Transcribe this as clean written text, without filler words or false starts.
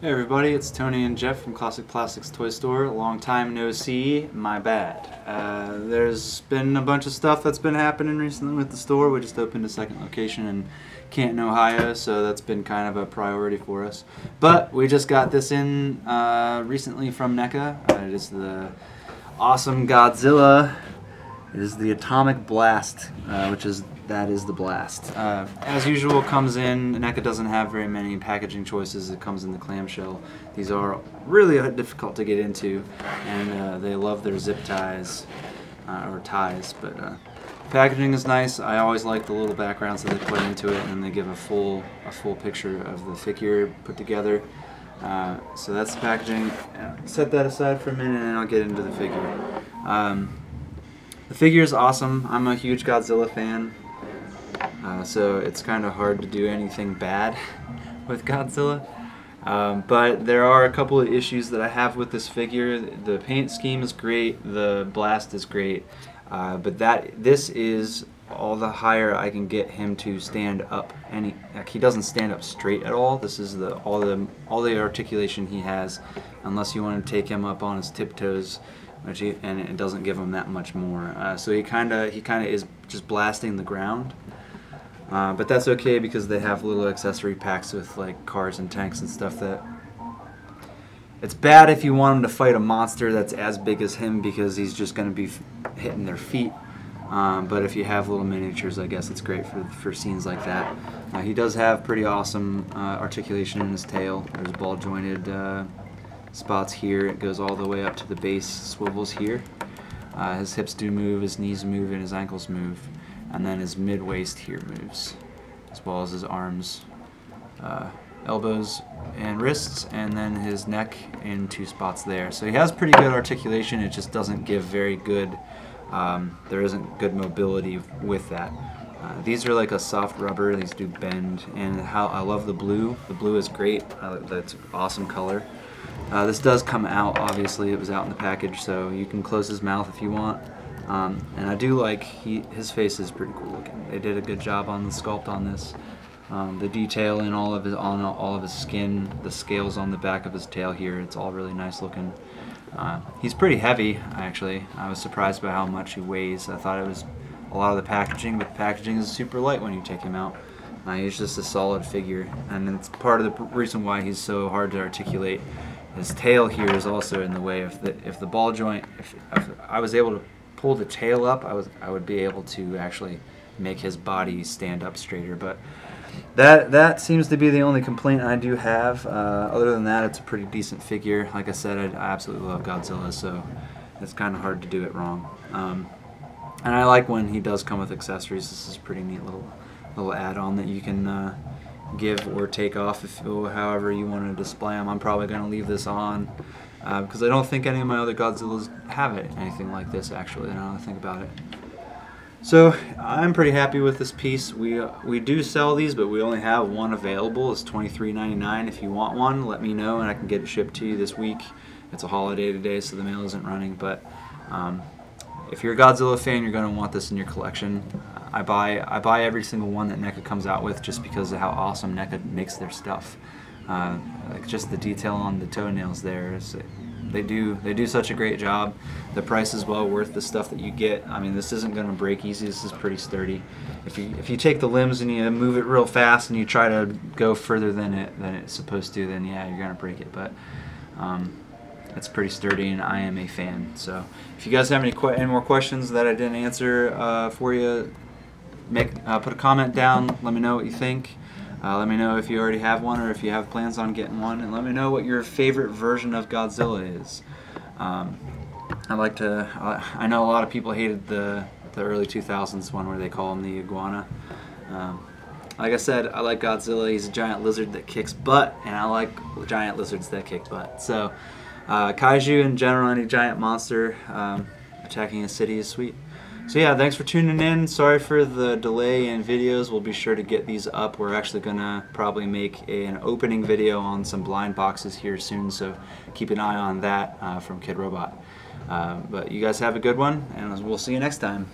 Hey everybody, it's Tony and Jeff from Classic Plastics Toy Store. Long time no see, my bad. There's been a bunch of stuff that's been happening recently with the store. We just opened a second location in Canton, Ohio, so that's been kind of a priority for us. But we just got this in recently from NECA. It is the awesome Godzilla. It is the Atomic Blast, that is the Blast. As usual, comes in, NECA doesn't have very many packaging choices. It comes in the clamshell. These are really difficult to get into, and they love their zip ties, or ties, but packaging is nice. I always like the little backgrounds that they put into it, and they give a full picture of the figure put together. So that's the packaging. Set that aside for a minute, and I'll get into the figure. The figure is awesome. I'm a huge Godzilla fan. So it's kind of hard to do anything bad with Godzilla. But there are a couple of issues that I have with this figure. The paint scheme is great, the Blast is great, but this is all the higher I can get him to stand up. And he doesn't stand up straight at all. This is all the articulation he has, unless you want to take him up on his tiptoes, and it doesn't give him that much more. So he kind of is just blasting the ground. But that's okay because they have little accessory packs with like cars and tanks and stuff that... It's bad if you want him to fight a monster that's as big as him because he's just going to be hitting their feet. But if you have little miniatures, I guess it's great for scenes like that. He does have pretty awesome articulation in his tail. There's ball jointed spots here. It goes all the way up to the base, swivels here. His hips do move, his knees move, and his ankles move. And then his mid-waist here moves, as well as his arms, elbows, and wrists, and then his neck in two spots there. So he has pretty good articulation, it just doesn't give very good, there isn't good mobility with that. These are like a soft rubber, these do bend, and I love the blue. The blue is great, that's an awesome color. This does come out, obviously, it was out in the package, so you can close his mouth if you want. And I do like, his face is pretty cool looking. They did a good job on the sculpt on this. The detail in all of his skin, the scales on the back of his tail here, it's all really nice looking. He's pretty heavy, actually. I was surprised by how much he weighs. I thought it was a lot of the packaging, but the packaging is super light when you take him out. He's just a solid figure, and it's part of the reason why he's so hard to articulate. His tail here is also in the way. If the ball joint, if I was able to pull the tail up, I would be able to actually make his body stand up straighter, but that seems to be the only complaint I do have. Other than that, it's a pretty decent figure. Like I said, I absolutely love Godzilla, so it's kind of hard to do it wrong. And I like when he does come with accessories. This is a pretty neat little add-on that you can give or take off however you want to display them. I'm probably going to leave this on. Because I don't think any of my other Godzillas have it, anything like this actually, now that I think about it. So I'm pretty happy with this piece. We do sell these, but we only have one available. It's $23.99. If you want one, let me know and I can get it shipped to you this week. It's a holiday today, so the mail isn't running, but if you're a Godzilla fan, you're going to want this in your collection. I buy every single one that NECA comes out with just because of how awesome NECA makes their stuff. Like just the detail on the toenails there, they do such a great job. The price is well worth the stuff that you get. I mean, this isn't going to break easy. This is pretty sturdy. If you take the limbs and you move it real fast and you try to go further than it's supposed to, then yeah, you're going to break it. But it's pretty sturdy, and I am a fan. So if you guys have any more questions that I didn't answer for you, put a comment down. Let me know what you think. Let me know if you already have one or if you have plans on getting one, and let me know what your favorite version of Godzilla is. I know a lot of people hated the early 2000s one where they call him the iguana. Like I said, I like Godzilla. He's a giant lizard that kicks butt, and I like giant lizards that kick butt. So kaiju in general, any giant monster attacking a city is sweet. So yeah, thanks for tuning in. Sorry for the delay in videos. We'll be sure to get these up. We're actually going to probably make an opening video on some blind boxes here soon, so keep an eye on that from Kidrobot. But you guys have a good one, and we'll see you next time.